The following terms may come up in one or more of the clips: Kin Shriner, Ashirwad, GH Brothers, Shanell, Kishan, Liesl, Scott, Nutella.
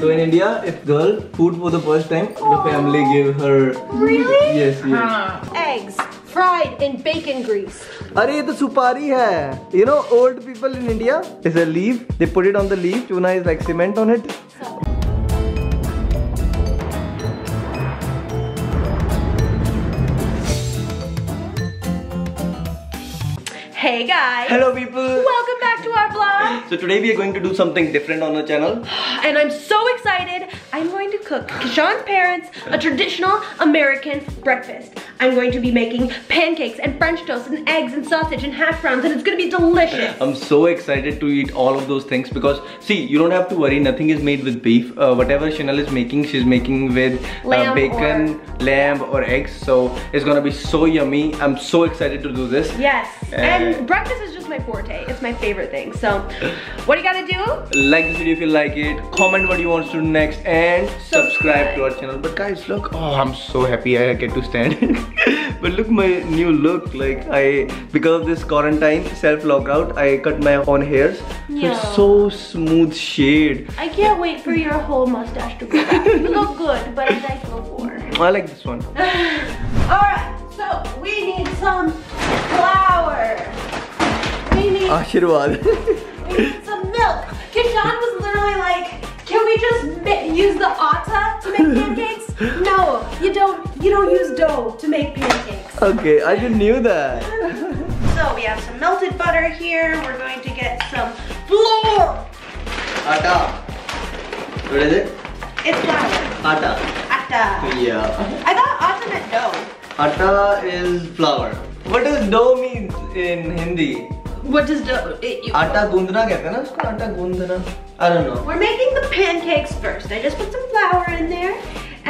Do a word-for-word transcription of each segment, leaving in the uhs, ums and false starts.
So in India, if girl food for the first time, the family give her. Really? Yes, yes. Huh. Eggs fried in bacon grease. Arey, ye to supari hai. You know, old people in India, it's a leaf. They put it on the leaf. Chuna is like cement on it. So. Hey guys! Hello people! Welcome back to our vlog! So today we are going to do something different on our channel. And I'm so excited! I'm going to cook Kishan's parents a traditional American breakfast. I'm going to be making pancakes and French toast and eggs and sausage and hash browns, and it's going to be delicious! I'm so excited to eat all of those things because, see, you don't have to worry, nothing is made with beef. Uh, whatever Shanell is making, she's making with uh, bacon, or lamb or eggs. So it's going to be so yummy. I'm so excited to do this. Yes! And breakfast is just my forte. It's my favorite thing. So, what do you gotta do? Like this video if you like it. Comment what you want to do next, and subscribe, subscribe to our channel. But guys, look. Oh, I'm so happy I get to stand. But look my new look. Like I, because of this quarantine self lockout, I cut my own hairs. Yeah. It's so smooth shade. I can't wait for your whole mustache to grow back. You look good, but I like look more. I like this one. All right. So we need some flour. We need Ashirwad. We need some milk. Kishan was literally like, "Can we just use the atta to make pancakes?" No, you don't. You don't use dough to make pancakes. Okay, I just knew that. So we have some melted butter here. We're going to get some flour. Atta. What is it? It's flour. Atta. Atta. Yeah. I thought atta meant dough. Atta is flour. What does dough mean in Hindi? What does dough? Atta gundna kehte hain na usko, atta gundna. I don't know. We're making the pancakes first. I just put some flour in there,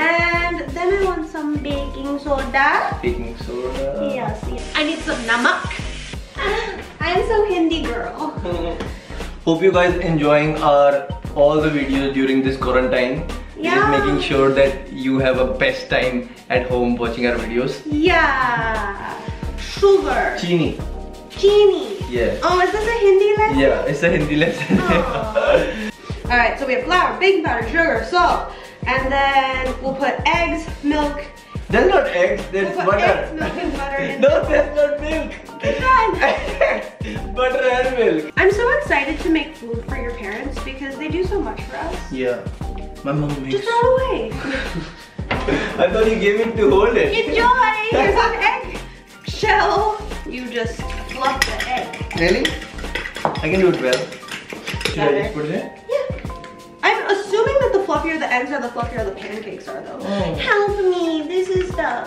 and then I want some baking soda. Baking soda. Yes. yes. I need some namak. I am so Hindi girl. Hope you guys enjoying our all the videos during this quarantine. Yeah. Just making sure that you have a best time at home watching our videos. Yeah. Sugar. Chini. Chini. Yes. Oh, is this a Hindi lesson? Yeah, it's a Hindi lesson. Oh. All right, so we have flour, baking powder, sugar, salt, and then we'll put eggs, milk. That's not eggs. That's we'll put butter. Eggs, milk, and butter. In no, that's not milk. Kishan. Butter and milk. I'm so excited to make food for your parents because they do so much for us. Yeah. My mom makes. Just throw it away. I thought you gave it to hold it. Enjoy! Here's an egg shell. You just fluff the egg. Really? I can do it well. Should Got I it. just put it in? Yeah. I'm assuming that the fluffier the eggs are, the fluffier the pancakes are though. Oh. Help me, this is stuck.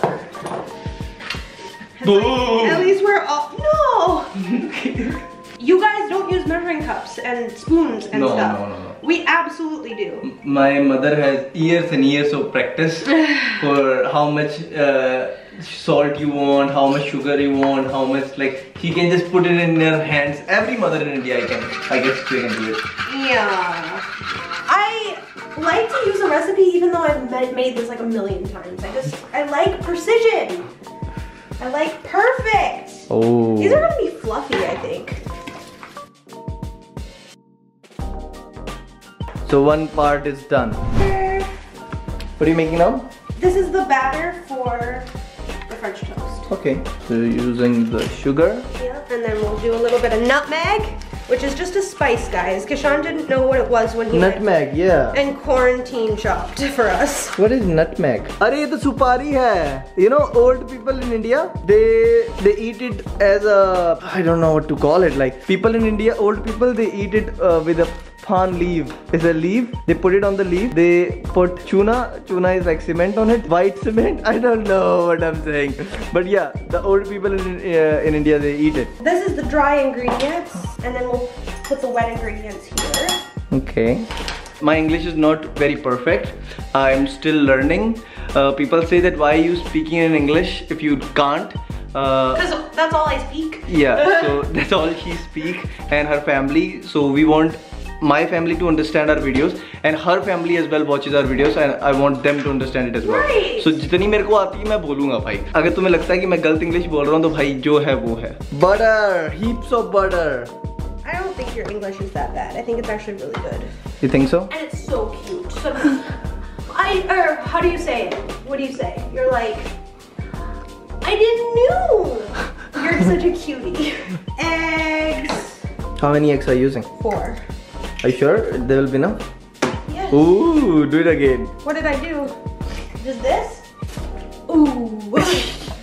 Boom! At least we're all, no! You guys don't use measuring cups and spoons and no, stuff. No, no, no. We absolutely do. My mother has years and years of practice for how much uh, salt you want, how much sugar you want, how much, like, she can just put it in her hands. Every mother in India, I can, I guess she can do it. Yeah. I like to use a recipe even though I've made this like a million times. I just, I like precision. I like perfect. Oh. These are gonna be fluffy, I think. So one part is done. What are you making now? This is the batter for the French toast. Okay. So using the sugar. Yeah, and then we'll do a little bit of nutmeg, which is just a spice, guys. Kishan didn't know what it was when he nutmeg, went. yeah. And quarantine chopped for us. What is nutmeg? Arey, ye to supari hai. You know, old people in India, they they eat it as a, I don't know what to call it. Like people in India, old people, they eat it uh, with a Pan leaf. It's a leaf. They put it on the leaf. They put chuna. Chuna is like cement on it. White cement. I don't know what I'm saying. But yeah, the old people in, uh, in India, they eat it. This is the dry ingredients. And then we'll put the wet ingredients here. Okay. My English is not very perfect. I'm still learning. Uh, people say that why are you speaking in English if you can't? Because uh, that's all I speak. Yeah. So that's all she speaks and her family. So we want my family to understand our videos, and her family as well watches our videos, and I want them to understand it as well. Right. So जितनी मेरे को आती है मैं बोलूँगा भाई. अगर तुम्हें लगता है कि मैं गलत इंग्लिश बोल रहा हूँ तो भाई जो है वो है. Butter, heaps of butter. I don't think your English is that bad. I think it's actually really good. You think so? And it's so cute. some, I, or how do you say it? What do you say? You're like, I didn't know. You're such a cutie. Eggs. How many eggs are you using? Four. Are you sure there will be enough? Yes. Ooh, do it again. What did I do? Just this? Ooh.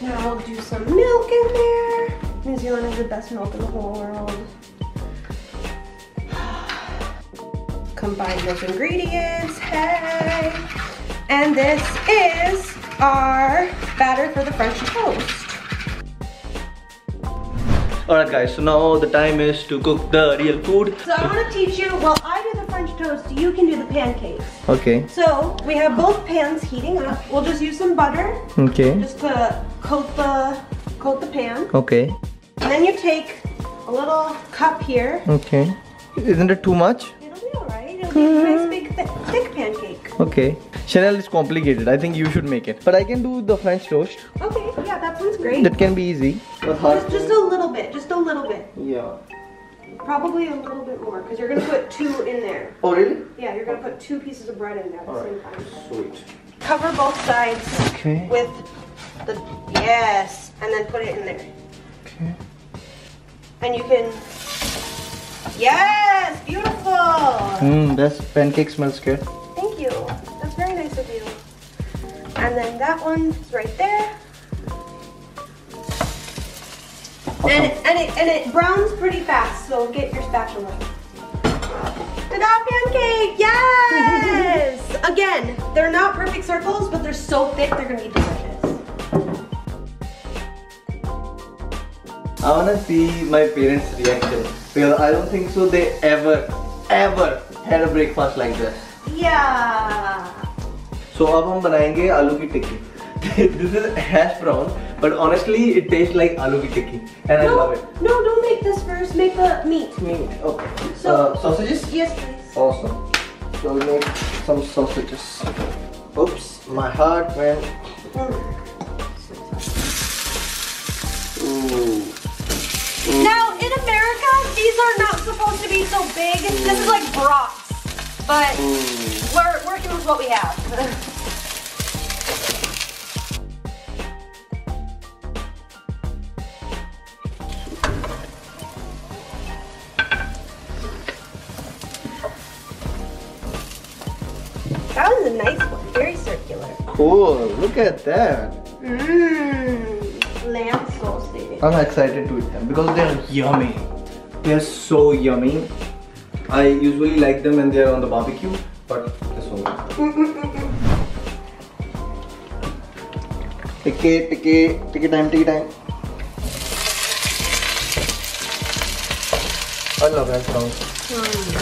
Now we'll do some milk in there. New Zealand is the best milk in the whole world. Combine those ingredients, hey. And this is our batter for the French toast. Alright guys, so now the time is to cook the real food. So I want to teach you, while I do the French toast, you can do the pancakes. Okay. So we have both pans heating up. We'll just use some butter. Okay. Just to coat the, coat the pan. Okay. And then you take a little cup here. Okay. Isn't it too much? Nice big th thick pancake. Okay. Shanell is complicated. I think you should make it. But I can do the French toast. Okay, yeah, that sounds great. That can be easy. Just, just a little bit, just a little bit. Yeah. Probably a little bit more, because you're going to put two in there. Oh, really? Yeah, you're going to put two pieces of bread in there at the same time. Sweet. Cover both sides okay. with the, yes, and then put it in there. Okay. And you can, yes, beautiful. Mmm, this pancake smells good. Thank you. That's very nice of you. And then that one is right there. Awesome. And it, and it and it browns pretty fast, so get your spatula. Ta-da, pancake! Yes. Again, they're not perfect circles, but they're so thick they're gonna be delicious. I wanna see my parents' reaction. Because I don't think so they ever, ever had a breakfast like this. Yeah. So now we will make aloo ki tikki. This is hash brown, but honestly it tastes like aloo ki tikki, and no, I love it. No, don't make this first. Make the meat. Meat. Okay. So uh, sausages. Yes, please. Awesome. So we make some sausages. Oops, my heart went. Ooh. Ooh. Now. These are not supposed to be so big. Mm. This is like brats, but mm. we're working with what we have. That was a nice one, very circular. Cool, look at that. Mmm, lamb sausage. I'm excited to eat them because they're yummy. They're so yummy. I usually like them when they're on the barbecue, but this one. Take it, take it, take your time, take your time. I love that sound. Mm.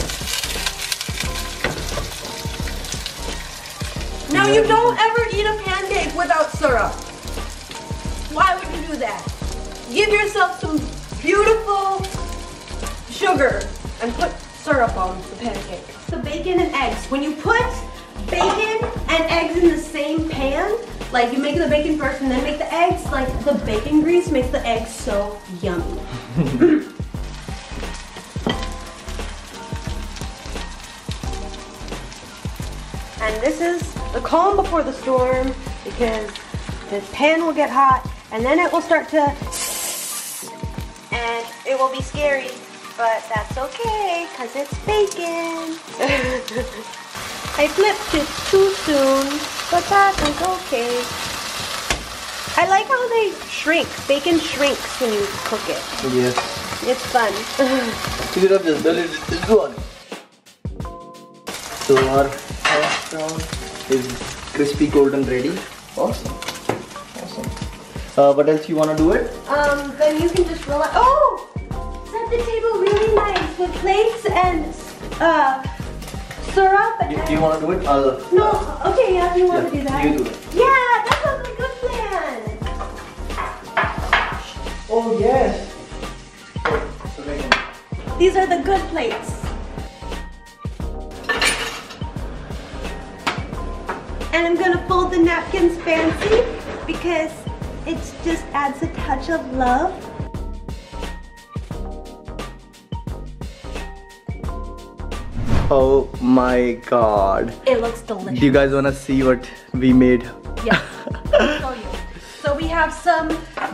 Now you don't ever eat a pancake without syrup. Why would you do that? Give yourself some beautiful sugar and put syrup on the pancake. The bacon and eggs. When you put bacon and eggs in the same pan, like you make the bacon first and then make the eggs, like the bacon grease makes the eggs so yummy. And this is the calm before the storm, because the pan will get hot and then it will start to, and it will be scary. But that's okay, because it's bacon. I flipped it too soon, but that is okay. I like how they shrink. Bacon shrinks when you cook it. Yes. It's fun. Pick it up, just let it, it's gone. So our hash brown is crispy, golden, ready. Awesome. Awesome. Uh, what else you want to do it? Um, then you can just roll out. Oh! Set the table really nice with plates and uh, syrup. Do you, you want to do it? I'll, no, okay, yeah, if you want yeah, to do that. You do it. Yeah, that sounds like a good plan. Oh, yes. These are the good plates. And I'm going to fold the napkins fancy because it just adds a touch of love. Oh my god. It looks delicious. Do you guys want to see what we made? Yes. I'll show you. So we have some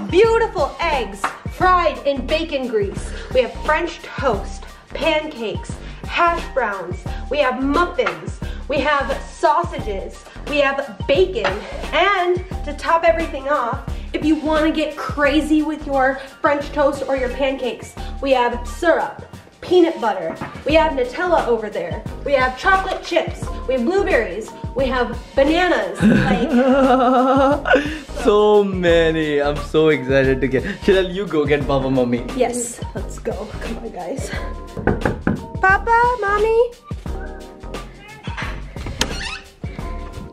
beautiful eggs fried in bacon grease. We have French toast, pancakes, hash browns. We have muffins. We have sausages. We have bacon. And to top everything off, if you want to get crazy with your French toast or your pancakes, we have syrup, peanut butter, we have Nutella over there, we have chocolate chips, we have blueberries, we have bananas. Like, so. so many. I'm so excited to get. Shanell, you go get Papa, Mommy. Yes, let's go. Come on, guys. Papa, Mommy.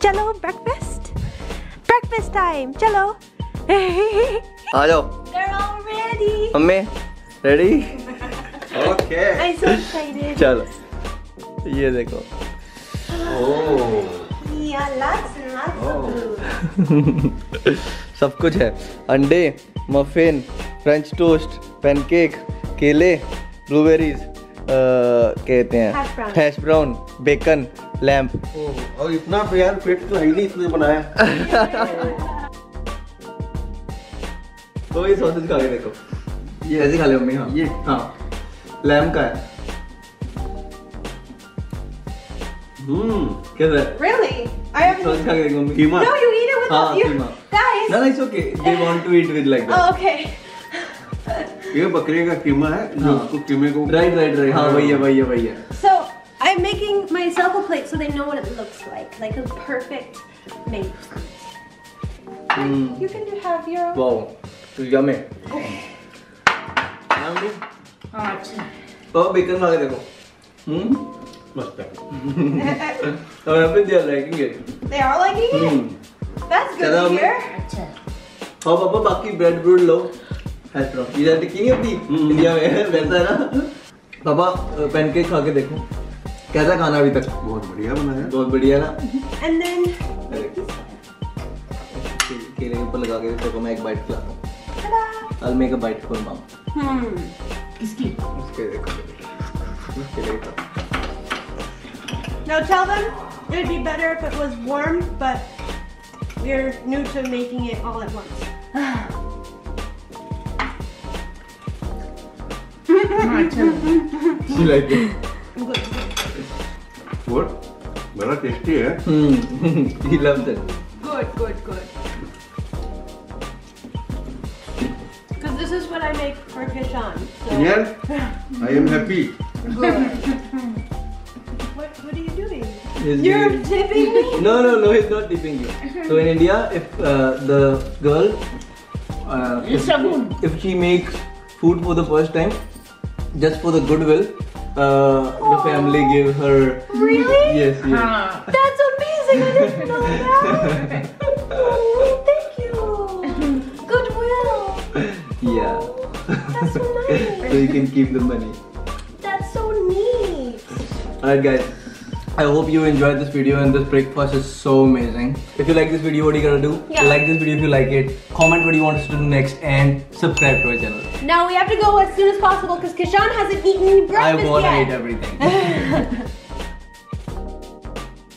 Chalo, breakfast. Breakfast time. Chalo. Hello. They're all ready. Mommy, ready? Okay. I'm so excited. Chalo. Ye dekho. Oh. Yeah, lots and lots of food. सब कुछ है. अंडे, muffin, French toast, pancake, केले, blueberries, कहते हैं hash brown, bacon, lamp. और इतना प्यार पेट तो हाईली इसने बनाया. तो ये सॉसेज खा के देखो, ये ऐसे खा ले मम्मी. हाँ ये, हाँ लैम का है. हम्म कैसा है? Really? I haven't. सॉसेज खा के देखो mummy. Keema. No, you eat it with us. Keema. Guys. No, no, it's okay. They want to eat with like that. Oh, okay. ये बकरे का कीमा है. हाँ. उसको कीमे को. Right, right, right. हाँ वही है, वही है, वही है. So I'm making myself a plate so they know what it looks like, like a perfect plate. Hmm. You can do have your own. Wow. It's yummy. Okay. Oh, bacon khake dekho. Hmm? Must be. I think they are liking it. They are liking it? Hmm. That's good to hear. Oh, Papa, baki bread bread lo. Hash brown. You are taking it in India. वैसा ना. Papa, pancake खा के देखो. कैसा खाना अभी तक? बहुत बढ़िया बनाया. बहुत बढ़िया ना. And then. केले के ऊपर लगा के देखो. मैं एक bite लाता हूँ. I'll make a bite for mom. Hmm. Kiski. Uske dekho. Uske dekho. Now tell them it would be better if it was warm, but we're new to making it all at once. She liked it. Good. What? Very tasty, eh? Hmm. He loved it. Good, good, good. This is what I make for Kishan. So. Yes, I am happy. what, what are you doing? He's You're doing. Tipping me? No, no, no, he's not tipping you. So in India, if uh, the girl, uh, if, if she makes food for the first time, just for the goodwill, uh, the family give her. Really? Yes, yes. Huh. That's amazing, I didn't know that. Oh, thank you. Goodwill. Yeah. That's so nice. So you can keep the money. That's so neat. Alright guys, I hope you enjoyed this video, and this breakfast is so amazing. If you like this video, what are you gonna do? Yeah. Like this video if you like it. Comment what you want us to do next, and subscribe to our channel. Now we have to go as soon as possible because Kishan hasn't eaten breakfast yet. I wanna eat everything.